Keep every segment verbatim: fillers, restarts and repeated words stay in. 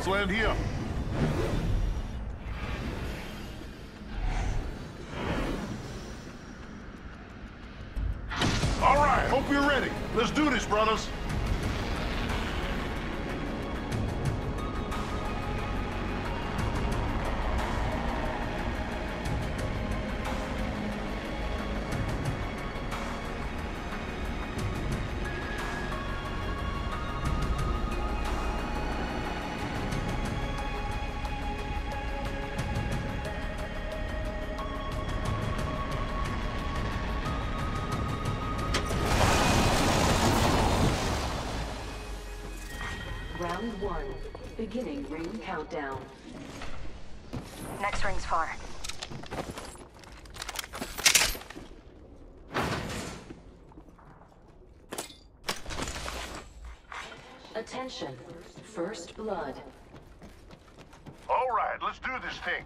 Let's land here. All right, hope you're ready. Let's do this, brothers. Round one, beginning ring countdown. Next ring's far. Attention, first blood. All right, let's do this thing.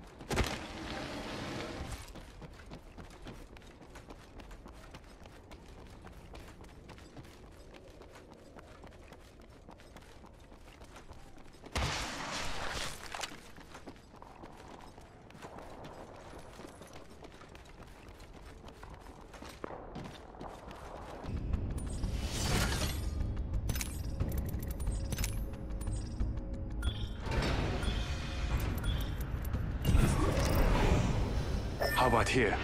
How about here?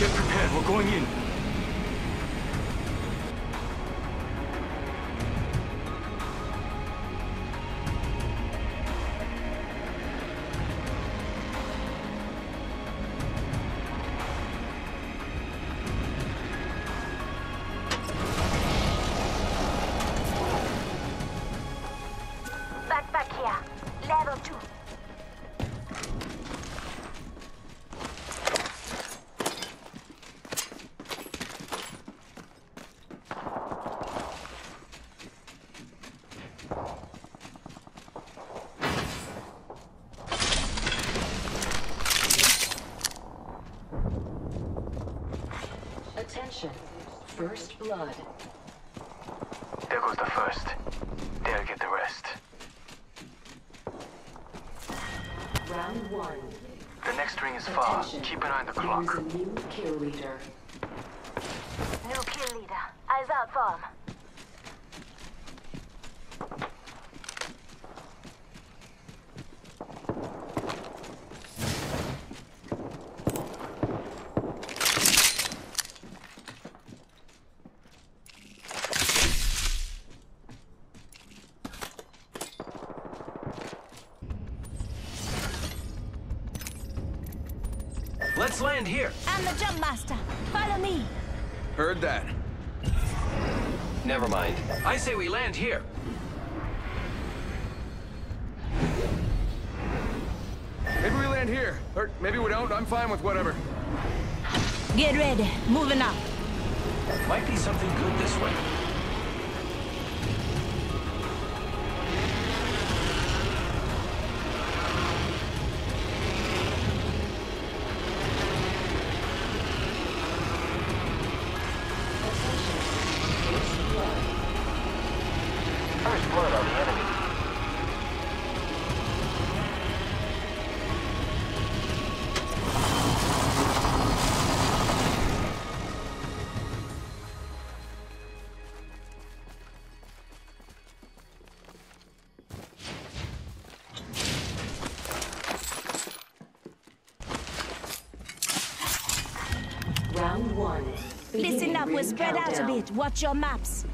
Get prepared, we're going in. Back, back here. Level two. Attention, first blood. There goes the first. They'll get the rest. Round one. The next ring is far. Keep an eye on the clock. There's a new kill leader. New kill leader. Eyes out for him. Let's land here. I'm the jump master. Follow me. Heard that. Never mind. I say we land here. Maybe we land here. Or maybe we don't. I'm fine with whatever. Get ready. Moving up. Might be something good this way. First blood on the enemy. Round one. Listen up, we're spread out a bit. Watch your maps.